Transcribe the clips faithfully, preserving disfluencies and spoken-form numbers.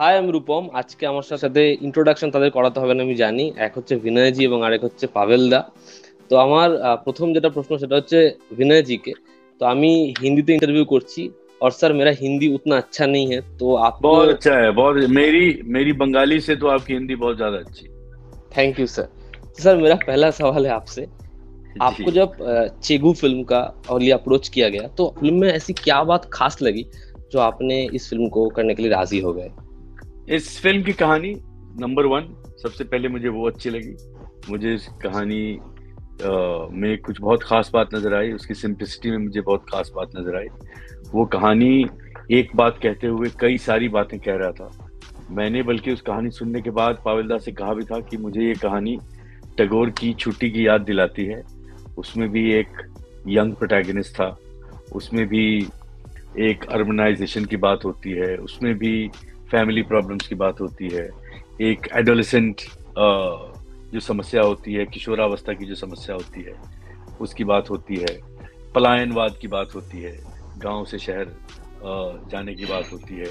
हाय आमी रूपम। आज के आमार साथे इंट्रोडक्शन तादेर कराते होबे ना आमी जानी। एक होच्छे विनय जी और आरेक होच्छे पावेल दा। तो आमार प्रथम जेटा प्रश्न सेटा होच्छे विनय जी के, तो आमी हिंदी ते इंटरव्यू करछी और सर मेरा हिंदी उतना अच्छा नहीं है, तो आप बहुत अच्छा है, बहुत मेरी मेरी बंगाली से तो आपकी हिंदी बहुत ज्यादा अच्छी। Thank you sir. तो सर मेरा पहला सवाल है आपसे, आपको जब चेगू फिल्म का और ये अप्रोच किया गया तो फिल्म में ऐसी क्या बात खास लगी जो आपने इस फिल्म को करने के लिए राजी हो गए? इस फिल्म की कहानी नंबर वन सबसे पहले मुझे वो अच्छी लगी। मुझे इस कहानी आ, में कुछ बहुत खास बात नजर आई, उसकी सिंपलिसिटी में मुझे बहुत खास बात नजर आई। वो कहानी एक बात कहते हुए कई सारी बातें कह रहा था। मैंने बल्कि उस कहानी सुनने के बाद पावेलदा से कहा भी था कि मुझे ये कहानी टैगोर की छुट्टी की याद दिलाती है। उसमें भी एक यंग प्रोटैगनिस्ट था, उसमें भी एक अर्बनाइजेशन की बात होती है, उसमें भी फैमिली प्रॉब्लम्स की बात होती है, एक एडोलेसेंट जो समस्या होती है, किशोरावस्था की जो समस्या होती है उसकी बात होती है, पलायनवाद की बात होती है, गांव से शहर जाने की बात होती है,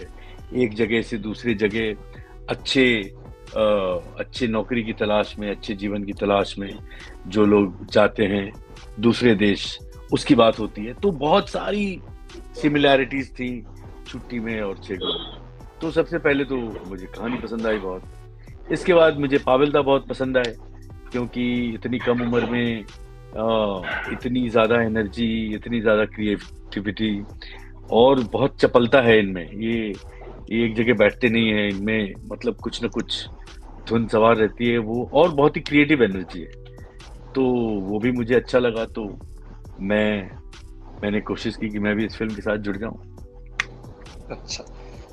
एक जगह से दूसरी जगह अच्छे अच्छे नौकरी की तलाश में, अच्छे जीवन की तलाश में जो लोग जाते हैं दूसरे देश, उसकी बात होती है। तो बहुत सारी सिमिलैरिटीज़ थी छुट्टी में और चेगू। तो सबसे पहले तो मुझे कहानी पसंद आई बहुत। इसके बाद मुझे पावेलदा बहुत पसंद आए, क्योंकि इतनी कम उम्र में इतनी ज़्यादा एनर्जी, इतनी ज़्यादा क्रिएटिविटी और बहुत चपलता है इनमें। ये ये एक जगह बैठते नहीं है, इनमें मतलब कुछ ना कुछ धुन सवार रहती है वो, और बहुत ही क्रिएटिव एनर्जी है। तो वो भी मुझे अच्छा लगा। तो मैं मैंने कोशिश की कि मैं भी इस फिल्म के साथ जुड़ जाऊँ। अच्छा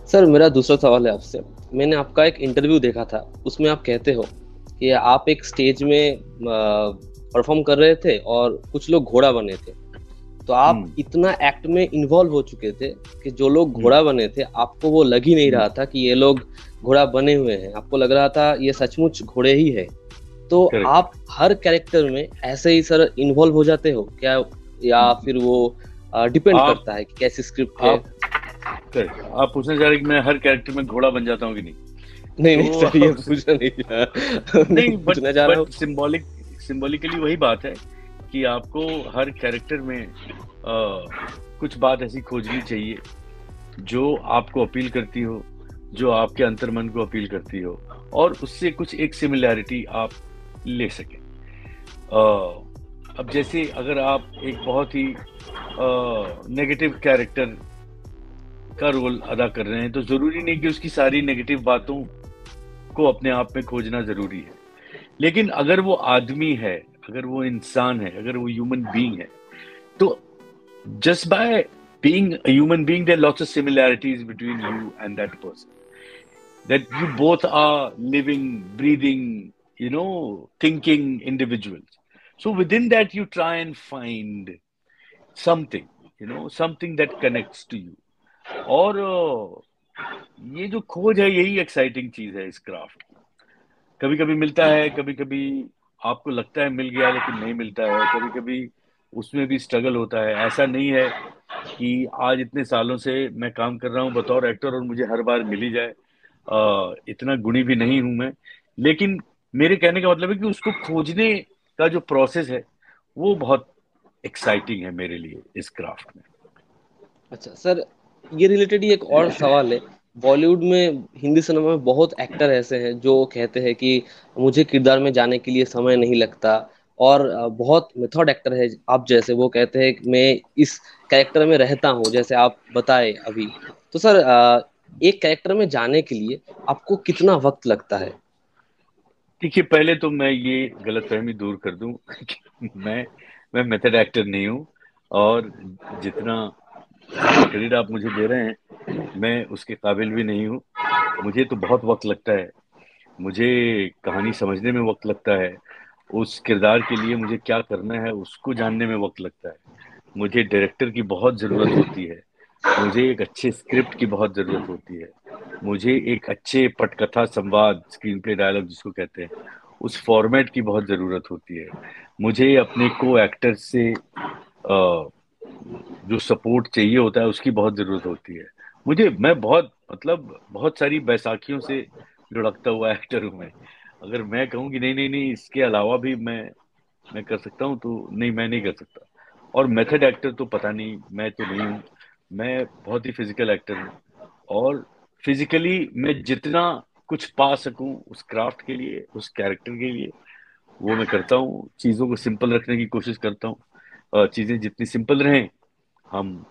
सर, मेरा दूसरा सवाल है आपसे। मैंने आपका एक इंटरव्यू देखा था, उसमें आप कहते हो कि आप एक स्टेज में परफॉर्म कर रहे थे और कुछ लोग घोड़ा बने थे, तो आप इतना एक्ट में इन्वॉल्व हो चुके थे कि जो लोग घोड़ा बने थे आपको वो लग ही नहीं रहा था कि ये लोग घोड़ा बने हुए हैं, आपको लग रहा था ये सचमुच घोड़े ही है। तो आप हर कैरेक्टर में ऐसे ही सर इन्वॉल्व हो जाते हो क्या, या फिर वो डिपेंड करता है कि कैसी स्क्रिप्ट है? आप पूछना चाह रहे कि मैं हर कैरेक्टर में घोड़ा बन जाता हूँ कि नहीं? नहीं नहीं सर, ये पूछना नहीं नहीं पूछना चाह रहा हूँ। सिंबॉलिक सिंबॉलिकली वही बात है कि आपको हर कैरेक्टर में आ, कुछ बात ऐसी खोजनी चाहिए जो आपको अपील करती हो, जो आपके अंतर्मन को अपील करती हो, और उससे कुछ एक सिमिलैरिटी आप ले सकें। अब जैसे अगर आप एक बहुत ही नेगेटिव कैरेक्टर का रोल अदा कर रहे हैं तो जरूरी नहीं कि उसकी सारी नेगेटिव बातों को अपने आप में खोजना जरूरी है, लेकिन अगर वो आदमी है, अगर वो इंसान है, अगर वो ह्यूमन बीइंग है, तो just by being a human being there are lots of similarities between you and that person, that you both are living, breathing, you know, thinking individuals. So within that you try and find something, you know, something that connects to you. और ये जो खोज है यही exciting चीज है इस craft की। कभी कभी मिलता है, कभी कभी आपको लगता है मिल गया लेकिन नहीं मिलता है, कभी कभी उसमें भी स्ट्रगल होता है। ऐसा नहीं है कि आज इतने सालों से मैं काम कर रहा हूँ बतौर एक्टर और मुझे हर बार मिल ही जाए, आ, इतना गुणी भी नहीं हूँ मैं। लेकिन मेरे कहने का मतलब है कि उसको खोजने का जो प्रोसेस है वो बहुत एक्साइटिंग है मेरे लिए इस क्राफ्ट में। अच्छा सर, ये रिलेटेड ही एक और सवाल है। बॉलीवुड में, हिंदी सिनेमा में बहुत एक्टर ऐसे हैं जो कहते हैं कि मुझे किरदार में जाने के लिए समय नहीं लगता, और बहुत मेथड एक्टर है आप जैसे, वो कहते हैं मैं इस कैरेक्टर में रहता हूँ, जैसे आप बताए अभी। तो सर एक कैरेक्टर में जाने के लिए आपको कितना वक्त लगता है? देखिए, पहले तो मैं ये गलतफहमी दूर कर दूं मैं मैं मेथड एक्टर नहीं हूँ, और जितना क्रेडिट आप मुझे दे रहे हैं मैं उसके काबिल भी नहीं हूँ। मुझे तो बहुत वक्त लगता है, मुझे कहानी समझने में वक्त लगता है, उस किरदार के लिए मुझे क्या करना है उसको जानने में वक्त लगता है, मुझे डायरेक्टर की बहुत ज़रूरत होती है, मुझे एक अच्छे स्क्रिप्ट की बहुत ज़रूरत होती है, मुझे एक अच्छे पटकथा संवाद, स्क्रीन प्ले डायलॉग जिसको कहते हैं, उस फॉर्मेट की बहुत ज़रूरत होती है, मुझे अपने को एक्टर से आ, जो सपोर्ट चाहिए होता है उसकी बहुत ज़रूरत होती है। मुझे मैं बहुत मतलब बहुत सारी बैसाखियों से लुढ़कता हुआ एक्टर हूँ मैं। अगर मैं कहूँ कि नहीं नहीं नहीं इसके अलावा भी मैं मैं कर सकता हूँ तो नहीं, मैं नहीं कर सकता। और मेथड एक्टर तो पता नहीं, मैं तो नहीं हूँ। मैं बहुत ही फिजिकल एक्टर हूँ और फिजिकली मैं जितना कुछ पा सकूं उस क्राफ्ट के लिए, उस कैरेक्टर के लिए, वो मैं करता हूँ। चीज़ों को सिंपल रखने की कोशिश करता हूँ। चीज़ें जितनी सिंपल रहें हम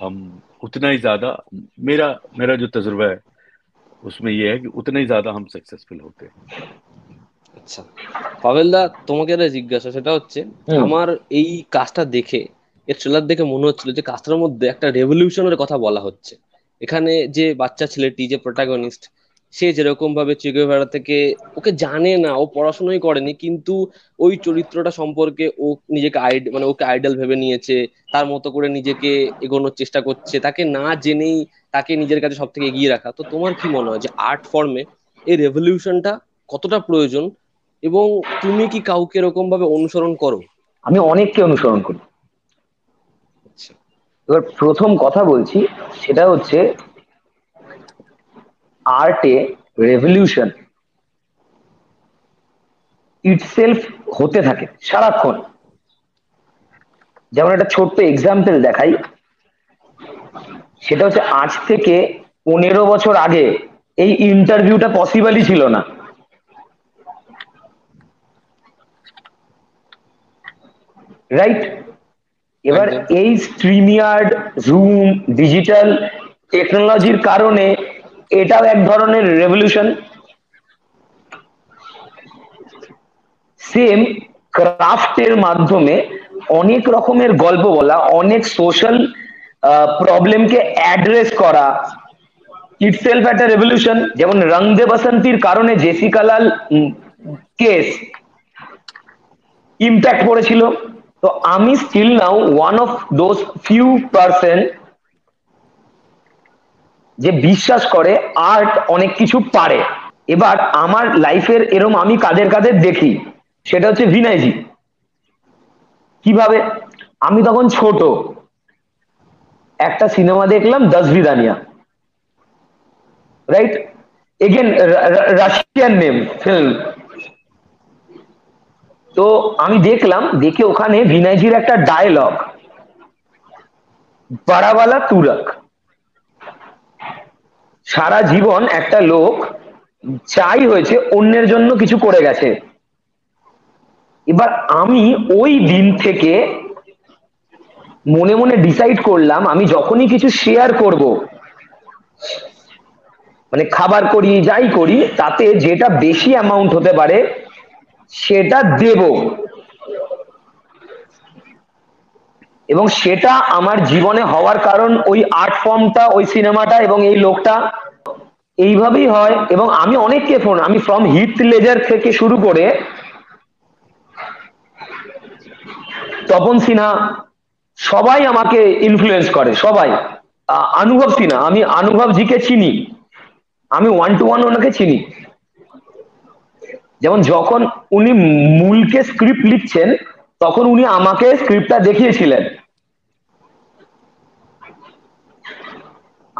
हम उतना ही ज़्यादा, मेरा मेरा जो तजुर्बा है उसमें ये है कि उतना ही ज़्यादा हम सक्सेसफुल होते हैं। আচ্ছা পাবেল দা, তোমাকে একটা জিজ্ঞাসা, সেটা হচ্ছে আমার এই কাজটা দেখে, এর ট্রেলার দেখে মনে হচ্ছিল যে কাজটার মধ্যে একটা রেভলিউশনের কথা বলা হচ্ছে। এখানে যে বাচ্চা ছেলেটি, যে প্রোটাগনিস্ট, সে যেরকম ভাবে চেগুয়েভারা থেকে, ওকে জানে না, ও পড়াশোনাই করেনি, কিন্তু ওই চরিত্রটা সম্পর্কে ও নিজেকে মানে ওকে আইডল ভেবে নিয়েছে, তার মতো করে নিজেকে এগোনোর চেষ্টা করছে, তাকে না জেনেই তাকে নিজের কাছে সব থেকে এগিয়ে রাখা। তো তোমার কি মনে হয় যে আর্ট ফর্মে এই রেভলিউশনটা কতটা প্রয়োজন এবং তুমি কি কাউকে এরকম ভাবে অনুসরণ করো? আমি অনেককে অনুসরণ করি। এবার প্রথম কথা বলছি, সেটা হচ্ছে আর্টে রেভলিউশন ইটসেলফ হতে থাকে সারাক্ষণ। যেমন একটা ছোট্ট এক্সাম্পল দেখাই, সেটা হচ্ছে আজ থেকে পনেরো বছর আগে এই ইন্টারভিউটা পসিবলই ছিল না। রাইট? এবার এই স্ট্রিমিয়ার্ড, জুম, ডিজিটাল টেকনোলজির কারণে এটাও এক ধরনের রেভলিউশন। সেম ক্রাফটের মাধ্যমে অনেক রকমের গল্প বলা, অনেক সোশ্যাল প্রবলেমকে অ্যাড্রেস করা ইটসেলফ একটা রেভলিউশন। যেমন রং দে বসন্তির কারণে জেসিকা লাল কেস ইম্প্যাক্ট পড়েছিল। তো আমি still now one of those few person যে বিশ্বাস করে আর্ট অনেক কিছু পারে। এবার আমার লাইফের এরম আমি কাদের কাদের দেখি, সেটা হচ্ছে বিনয়জি। কিভাবে? আমি তখন ছোট, একটা সিনেমা দেখলাম Dasvidaniya, right? Again Russian name film. তো আমি দেখলাম, দেখে ওখানে বিনয়জির একটা ডায়লগ, বাড়াওয়ালা তুরক। সারা জীবন একটা লোক চাই হয়েছে অন্যের জন্য কিছু করে গেছে। এবার আমি ওই দিন থেকে মনে মনে ডিসাইড করলাম, আমি যখনই কিছু শেয়ার করব, মানে খাবার করি যাই করি, তাতে যেটা বেশি অ্যামাউন্ট হতে পারে সেটা দেব, এবং সেটা আমার জীবনে হওয়ার কারণ ওই আর্ট ফর্মটা, ওই সিনেমাটা এবং এই লোকটা। এইভাবেই হয়। এবং আমি অনেককে ফোন, আমি ফ্রম হিথ লেজার থেকে শুরু করে তপন সিনহা, সবাই আমাকে ইনফ্লুয়েন্স করে, সবাই। অনুভব সিনহা, আমি অনুভব জিকে চিনি, আমি ওয়ান টু ওয়ান ওনাকে চিনি। যেমন যখন উনি মূলকে স্ক্রিপ্ট লিখছেন, তখন উনি আমাকে স্ক্রিপ্টটা দেখিয়েছিলেন,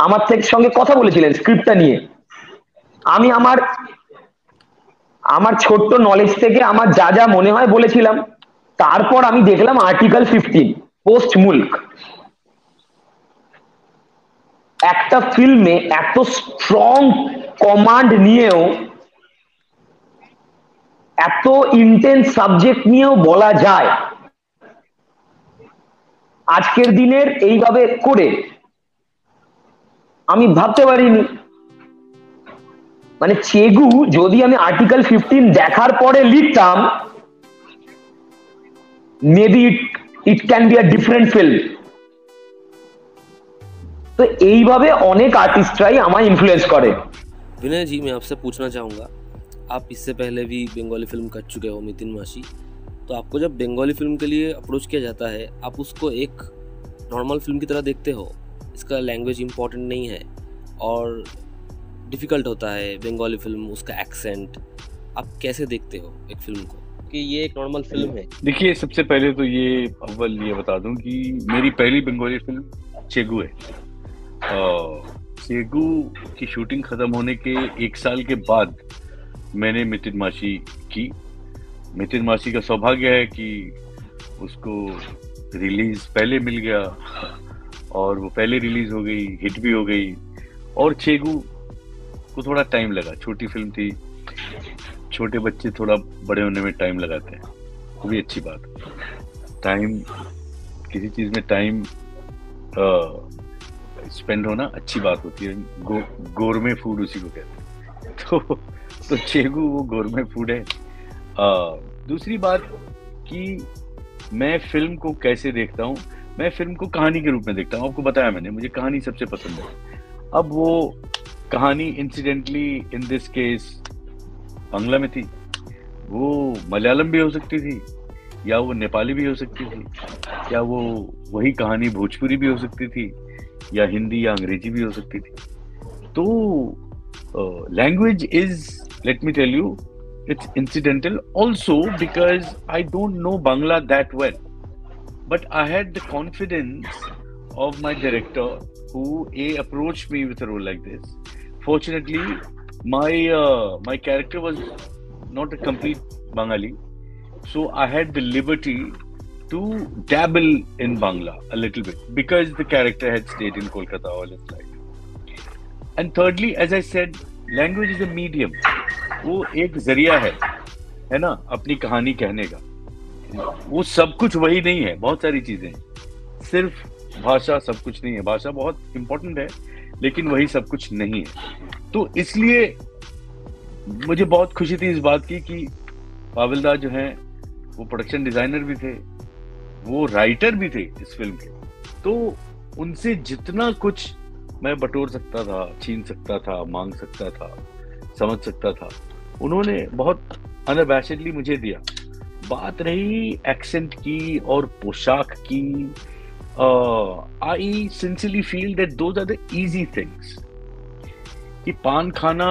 আমার থেকে সঙ্গে কথা বলেছিলেন স্ক্রিপ্টটা নিয়ে। আমি আমার আমার ছোট্ট নলেজ থেকে আমার যা যা মনে হয় বলেছিলাম। তারপর আমি দেখলাম আর্টিকেল ফিফটিন পোস্ট মুলক, একটা ফিল্মে এত স্ট্রং কমান্ড নিয়েও, এত ইন্টেন্স সাবজেক্ট নিয়েও বলা যায় আজকের দিনের এইভাবে করে। আমি ভাবতে পারিনি, মানে চেগু যদি আমি আর্টিকেল ফিফটিন দেখার পরে লিখতাম, maybe it it can be a different film. তো এইভাবে অনেক আর্টিস্টরাই আমায় ইনফ্লুয়েন্স করে। বিনय जी, मैं आपसे पूछना चाहूंगा, आप इससे पहले भी बंगाली फिल्म कर चुके हो, मितिन माशी। तो आपको जब बंगाली फिल्म के लिए अप्रोच किया जाता है, आप उसको एक नॉर्मल फिल्म की तरह देखते हो, इसका लैंग्वेज इम्पॉर्टेंट नहीं है और डिफ़िकल्ट होता है बंगाली फिल्म, उसका एक्सेंट, आप कैसे देखते हो एक फिल्म को कि ये एक नॉर्मल फिल्म है? देखिए, सबसे पहले तो ये अव्वल ये बता दूँ कि मेरी पहली बंगाली फिल्म चेगू है। चेगू की शूटिंग खत्म होने के एक साल के बाद मैंने मितिन मासी की। मितिन मासी का सौभाग्य है कि उसको रिलीज पहले मिल गया और वो पहले रिलीज हो गई, हिट भी हो गई। और चेगू को थोड़ा टाइम लगा, छोटी फिल्म थी, छोटे बच्चे थोड़ा बड़े होने में टाइम लगाते हैं, वो भी अच्छी बात। टाइम, किसी चीज़ में टाइम स्पेंड होना अच्छी बात होती है। गो, गोरमे फूड उसी को कहते हैं। तो तो चेगू वो गोरमे फूड है। आ, दूसरी बात कि मैं फिल्म को कैसे देखता हूँ, मैं फिल्म को कहानी के रूप में देखता हूँ। आपको बताया मैंने, मुझे कहानी सबसे पसंद है। अब वो कहानी incidentally in this case Bangla में थी, वो मलयालम भी हो सकती थी, या वो नेपाली भी हो सकती थी, या वो वही कहानी भोजपुरी भी हो सकती थी, या हिंदी या अंग्रेजी भी हो सकती थी। तो language is, let me tell you, it's incidental also because I don't know Bangla that well, but I had the confidence of my director who a approached me with a role like this. Fortunately my uh, my character was not a complete Bengali, so I had the liberty to dabble in Bangla a little bit because the character had stayed in Kolkata all his life. And thirdly, as I said, language is a medium, वो एक जरिया है, है ना, अपनी कहानी कहने का। वो सब कुछ वही नहीं है, बहुत सारी चीजें, सिर्फ भाषा सब कुछ नहीं है। भाषा बहुत इम्पोर्टेंट है, लेकिन वही सब कुछ नहीं है। तो इसलिए मुझे बहुत खुशी थी इस बात की कि पावेल दा जो हैं वो प्रोडक्शन डिजाइनर भी थे, वो राइटर भी थे इस फिल्म के। तो उनसे जितना कुछ मैं बटोर सकता था, छीन सकता था, मांग सकता था, समझ सकता था, उन्होंने बहुत अनअबैशडली मुझे दिया। बात रही एक्सेंट की और पोशाक की, Uh, I sincerely feel that those are the easy things. कि पान खाना,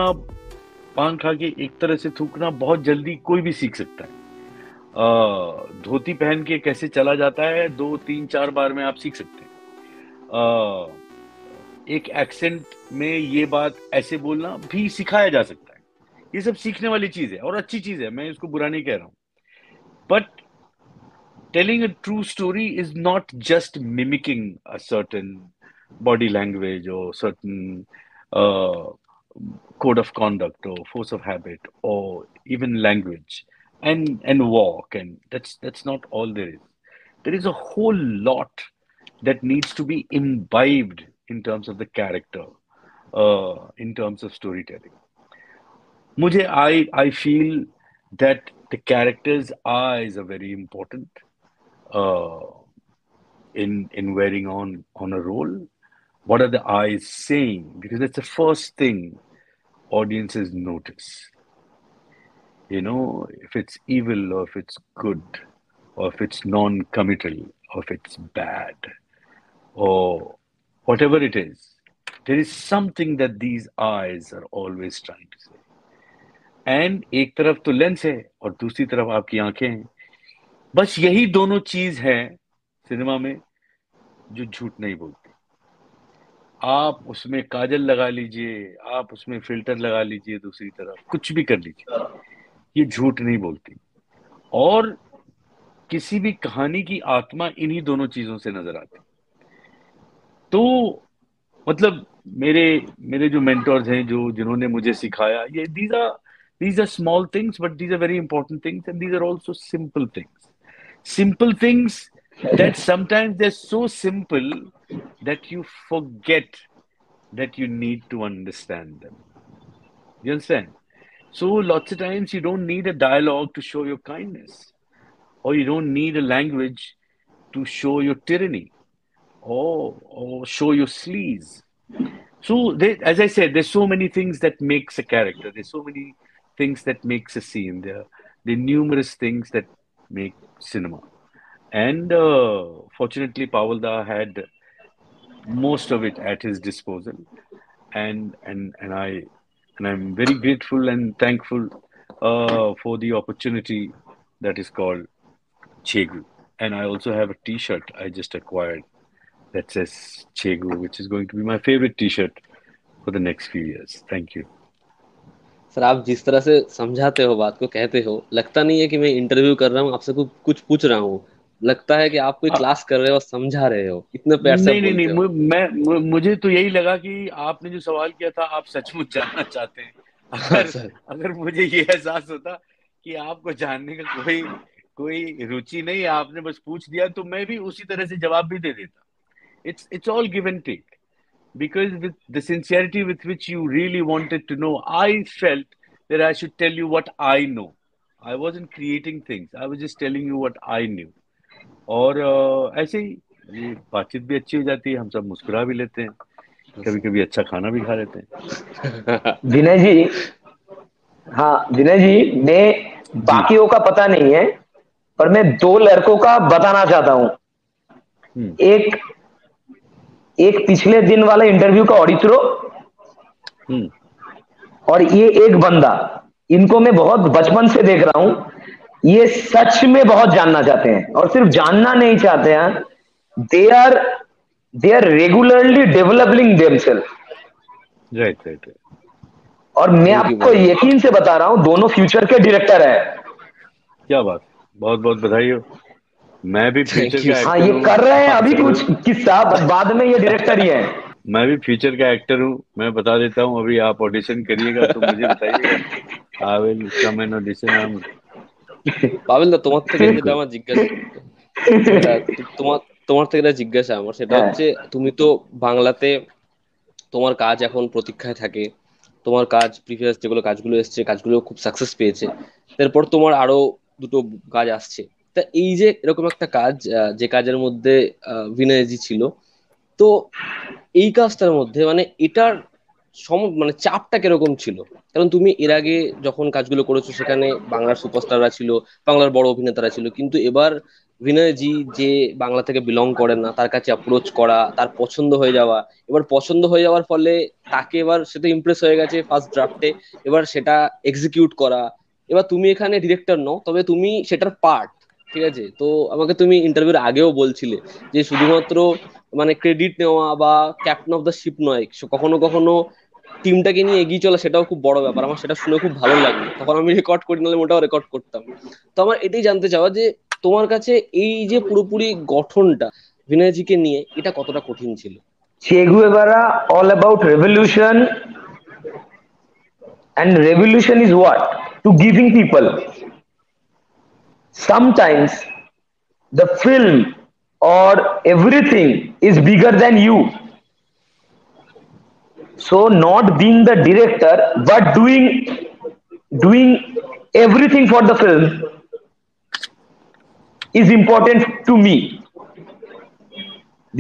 पान खा के एक तरह से थूकना बहुत जल्दी कोई भी सीख सकता है। uh, धोती पहन के कैसे चला जाता है दो तीन चार बार में आप सीख सकते हैं। uh, एक एक्सेंट में ये बात ऐसे बोलना भी सिखाया जा सकता है। ये सब सीखने वाली चीज़ है और अच्छी चीज़ है, मैं इसको बुरा नहीं कह रहा हूँ। But telling a true story is not just mimicking a certain body language or certain uh, code of conduct or force of habit or even language and and walk, and that's that's not all there is. There is a whole lot that needs to be imbibed in terms of the character, uh, in terms of storytelling. Mujhe I I feel that the character's eyes are very important. Uh, in in wearing on on a role, what are the eyes saying? Because that's the first thing audiences notice. You know, if it's evil or if it's good, or if it's non-committal, or if it's bad, or whatever it is, there is something that these eyes are always trying to say. And एक तरफ तो lens है और दूसरी तरफ आपकी आँखें हैं। बस यही दोनों चीज है सिनेमा में जो झूठ नहीं बोलती। आप उसमें काजल लगा लीजिए, आप उसमें फिल्टर लगा लीजिए, दूसरी तरफ कुछ भी कर लीजिए, ये झूठ नहीं बोलती। और किसी भी कहानी की आत्मा इन्हीं दोनों चीजों से नजर आती। तो मतलब मेरे मेरे जो मेंटर्स हैं, जो जिन्होंने मुझे सिखाया, ये these are these are small things but these are very important things and these are also simple things. Simple things that sometimes they're so simple that you forget that you need to understand them. You understand? So lots of times you don't need a dialogue to show your kindness, or you don't need a language to show your tyranny, or or show your sleaze. So there, as I said, there's so many things that makes a character. There's so many things that makes a scene. There, there are numerous things that make cinema, and uh, fortunately Pavel da had most of it at his disposal, and and and I and I'm very grateful and thankful uh, for the opportunity that is called Chegu. And I also have a T-shirt I just acquired that says Chegu, which is going to be my favorite T-shirt for the next few years. Thank you. Sir, आप जिस तरह से समझाते हो बात को, कहते हो, लगता नहीं है कि मैं इंटरव्यू कर रहा हूँ, आपसे कुछ पूछ रहा हूँ, लगता है कि आप कोई क्लास कर रहे हो, समझा रहे हो, इतने प्यार से बोलते हो। नहीं नहीं, मैं मुझे तो यही लगा कि आपने जो सवाल किया था आप सचमुच जानना चाहते हैं। अगर, अगर मुझे ये एहसास होता कि आपको जानने का कोई कोई रुचि नहीं है, आपने बस पूछ दिया, तो मैं भी उसी तरह से जवाब भी दे देता। It's it's all give and take, because with the sincerity with which you really wanted to know, I felt that I should tell you what I know. I wasn't creating things. I was just telling you what I knew. और uh, ऐसे ही बातचीत भी अच्छी हो जाती है, हम सब मुस्कुरा भी लेते हैं, कभी कभी अच्छा खाना भी खा लेते हैं। विनय जी, हाँ विनय जी, मैं बाकियों का पता नहीं है, पर मैं दो लड़कों का बताना चाहता हूँ। एक एक पिछले दिन वाला इंटरव्यू का ऑडिटरो और ये एक बंदा, इनको मैं बहुत बचपन से देख रहा हूं, ये सच में बहुत जानना चाहते हैं, और सिर्फ जानना नहीं चाहते हैं, they are they are regularly developing themselves. Right right. और मैं आपको यकीन से बता रहा हूं, दोनों फ्यूचर के डायरेक्टर है। क्या बात, बहुत बहुत बधाई हो। मैं भी फ्यूचर का एक्टर, हाँ, ये कर रहे हैं अभी कुछ किस्सा, बाद में ये डायरेक्टर ही है। मैं भी फ्यूचर का एक्टर हूँ, मैं बता देता हूँ, अभी आप ऑडिशन करिएगा तो मुझे बताइएगा। I will come and audition. हम पावेल দা তোমার থেকে যেটা আমার জিজ্ঞাসা, তোমার তোমার থেকে যেটা জিজ্ঞাসা আমার সেটা হচ্ছে, তুমি তো বাংলাতে তোমার কাজ এখন প্রতীক্ষায় থাকে, তোমার কাজ প্রিভিয়াস যেগুলো কাজগুলো এসছে কাজগুলো খুব সাকসেস পেয়েছে, তারপর তোমার আরো দুটো কাজ আসছে। তা এই যে এরকম একটা কাজ যে কাজের মধ্যে বিনয়জি ছিল, তো এই কাজটার মধ্যে মানে এটার সম মানে চাপটা কিরকম ছিল? কারণ তুমি এর আগে যখন কাজগুলো করেছো সেখানে বাংলার সুপারস্টাররা ছিল, বাংলার বড় অভিনেতারা ছিল, কিন্তু এবার বিনয়জি যে বাংলা থেকে বিলং করেন না, তার কাছে অ্যাপ্রোচ করা, তার পছন্দ হয়ে যাওয়া, এবার পছন্দ হয়ে যাওয়ার ফলে তাকে এবার সেটা ইমপ্রেস হয়ে গেছে ফার্স্ট ড্রাফটে, এবার সেটা এক্সিকিউট করা। এবার তুমি এখানে ডিরেক্টর নও, তবে তুমি সেটার পার্ট, ঠিক আছে? তো আমাকে তুমি ইন্টারভিউর আগেও বলছিলে যে শুধুমাত্র মানে ক্রেডিট নেওয়া বা ক্যাপ্টেন অফ দ্য শিপ নয়, কখনো কখনো টিমটাকে নিয়ে এগিয়ে চলা সেটাও খুব বড় ব্যাপার। আমার সেটা শুনে খুব ভালো লাগলো, তখন আমি রেকর্ড করি, নাহলে মোটাও রেকর্ড করতাম। তো আমার এটাই জানতে চাওয়া যে তোমার কাছে এই যে পুরোপুরি গঠনটা বিনয়জিকে নিয়ে, এটা কতটা কঠিন ছিল? চেগু এবারা all about revolution, and revolution is what? To giving people. Sometimes the film or everything is bigger than you. So not being the director, but doing doing everything for the film is important to me,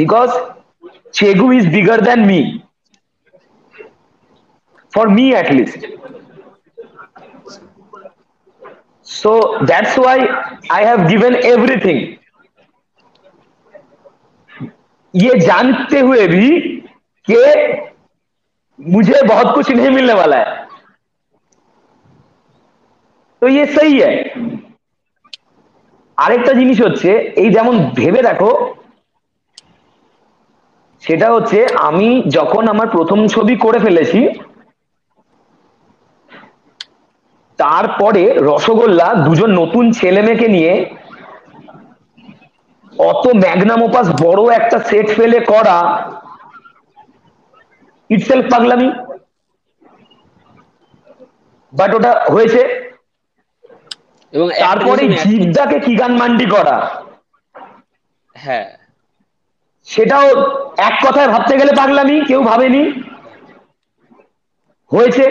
because Chegu is bigger than me, for me at least. So that's why I have given everything. ये जानते हुए भी कि मुझे बहुत कुछ नहीं मिलने वाला है, तो ये सही है। আরেকটা জিনিস হচ্ছে, এই যেমন ভেবে দেখো, সেটা হচ্ছে আমি যখন আমার প্রথম ছবি করে ফেলেছি, তারপরে রসগোল্লা দুজন নতুন ছেলে মেয়েকে নিয়ে অত ম্যাগনাম ওপাস বড় একটা সেট ফেলে করা ইটসেলফ পাগলামি, বাট ওটা হয়েছে। এবং তারপরে জীবদাকে কি গান মান্ডি করা, হ্যাঁ সেটাও এক কথায় ভাবতে গেলে পাগলামি, কেউ ভাবেনি, হয়েছে।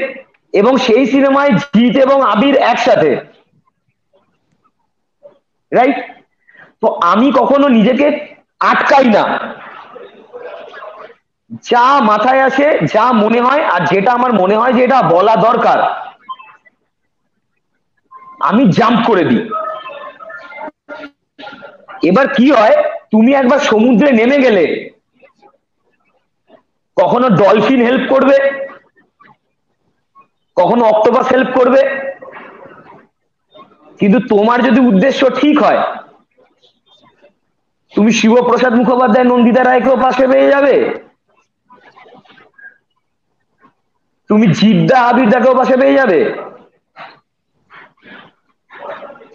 এবং সেই সিনেমায় জিত এবং আবির একসাথে, রাইট? তো আমি কখনো নিজেকে আটকাই না, যা মাথায় আসে, যা মনে হয়, আর যেটা আমার মনে হয় যে এটা বলা দরকার, আমি জাম্প করে দিই। এবার কি হয়, তুমি একবার সমুদ্রে নেমে গেলে কখনো ডলফিন হেল্প করবে, কখনো অক্টোপাস হেল্প করবে, কিন্তু তোমার যদি উদ্দেশ্য ঠিক হয়, তুমি শিবপ্রসাদ মুখোপাধ্যায়, নন্দিতা রায়কেও পাশে পেয়ে যাবে, তুমি জিদ্দা আবিরদাকেও পাশে পেয়ে যাবে,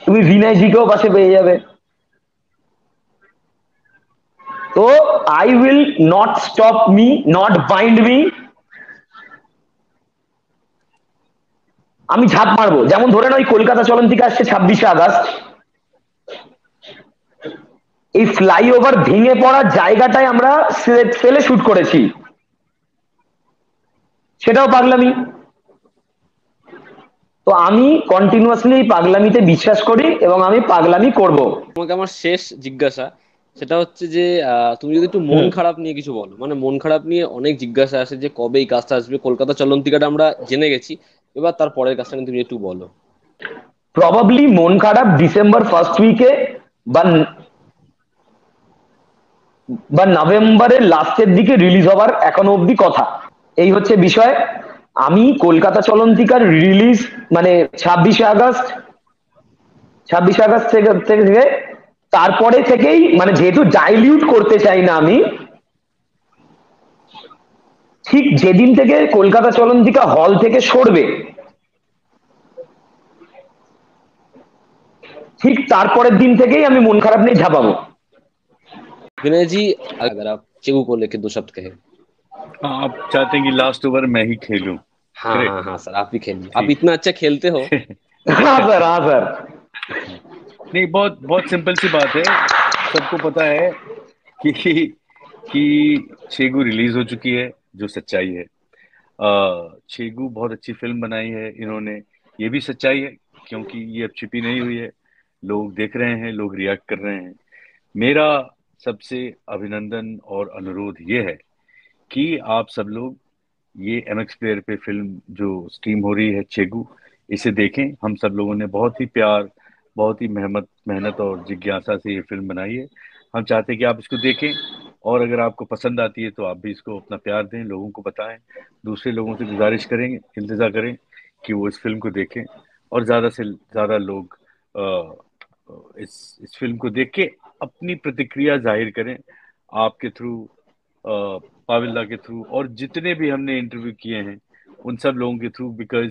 তুমি বিনয়জিকেও পাশে পেয়ে যাবে। তো I will not stop me, not bind me, আমি ঝাঁপ মারবো। যেমন ধরেন ওই কলকাতা চলন্তিকা আসছে ছাব্বিশে আগস্ট, এই ফ্লাইওভার ভেঙে পড়ার জায়গাটায় আমরা ফেলে শুট করেছি, সেটাও পাগলামি। তো আমি কন্টিনিউয়াসলি পাগলামিতে বিশ্বাস করি এবং আমি পাগলামি করব। তোমাকে আমার শেষ জিজ্ঞাসা সেটা হচ্ছে যে তুমি যদি একটু মন খারাপ নিয়ে কিছু বলো, মানে মন খারাপ নিয়ে অনেক জিজ্ঞাসা আসে যে কবে এই কাজটা আসবে, কলকাতা চলন্তিকাটা আমরা জেনে গেছি, এবার তার পরের কাজটা তুমি একটু বলো। প্রবাবলি মন খারাপ ডিসেম্বর ফার্স্ট উইকে বা বা নভেম্বরের লাস্টের দিকে রিলিজ হওয়ার এখনো অবধি কথা। এই হচ্ছে বিষয়। আমি কলকাতা চলন্তিকার রিলিজ মানে ছাব্বিশে আগস্ট ছাব্বিশে আগস্ট থেকে তারপরে থেকেই মানে যেহেতু ডাইলিউট করতে চাই না আমি, ঠিক যেদিন থেকে কলকাতা চলন্তিকা হল থেকে সরবে ঠিক তারপরের দিন থেকেই আমি মন খারাপ নিয়ে ঝাঁপাবো। विनय जी, अगर आप चेगू को लेके दो शब्द कहें। हाँ, आप चाहते हैं कि लास्ट ओवर मैं ही खेलूं। हाँ हाँ हाँ सर, आप ही खेलिए, आप इतना अच्छा खेलते हो। हाँ सर, हाँ सर। नहीं, बहुत बहुत सिंपल सी बात है, सबको पता है कि कि चेगू रिलीज हो चुकी है, जो सच्चाई है। चेगू बहुत अच्छी फिल्म बनाई है इन्होंने, ये भी सच्चाई है, क्योंकि ये अब छिपी नहीं हुई है, लोग देख रहे हैं, लोग रिएक्ट कर रहे हैं। मेरा सबसे अभिनंदन और अनुरोध ये है कि आप सब लोग ये एमएक्स प्लेयर पे फिल्म जो स्ट्रीम हो रही है चेगू, इसे देखें। हम सब लोगों ने बहुत ही प्यार, बहुत ही मेहनत मेहनत और जिज्ञासा से ये फिल्म बनाई है। हम चाहते हैं कि आप इसको देखें, और अगर आपको पसंद आती है तो आप भी इसको अपना प्यार दें, लोगों को बताएं, दूसरे लोगों से गुजारिश करेंगे, इंतज़ार करें कि वो इस फिल्म को देखें और ज़्यादा से ज़्यादा लोग आ, इस इस फिल्म को देख के अपनी प्रतिक्रिया जाहिर करें, आपके थ्रू, पावेल्ला के थ्रू, और जितने भी हमने इंटरव्यू किए हैं उन सब लोगों के through, because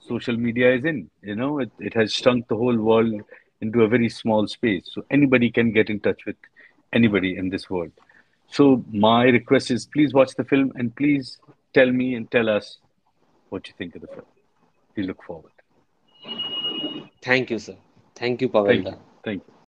social media is in. It has shrunk the whole world into a very small space. So anybody can get in touch with anybody in this world. So my request is, please watch the film and please tell me and tell us what you think of the film. We look forward. Thank you, sir. Thank you, Pavel. Thank you.